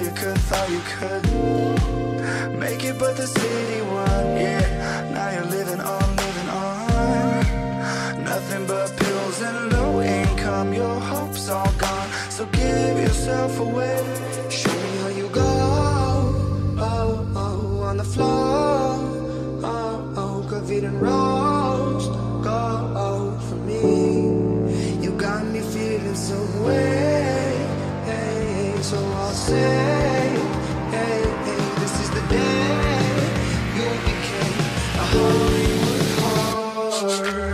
thought you could make it, but the city won, yeah. Now you're living on nothing but pills and low income. Your hope's all gone, so give yourself away. Show me how you go, oh, oh, on the floor, oh, oh, covered in roast, go, oh, for me. You got me feeling so way, so I'll say, hey, hey, this is the day you became a Hollywood whore.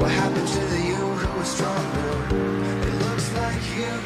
What happened to the you who was stronger? It looks like you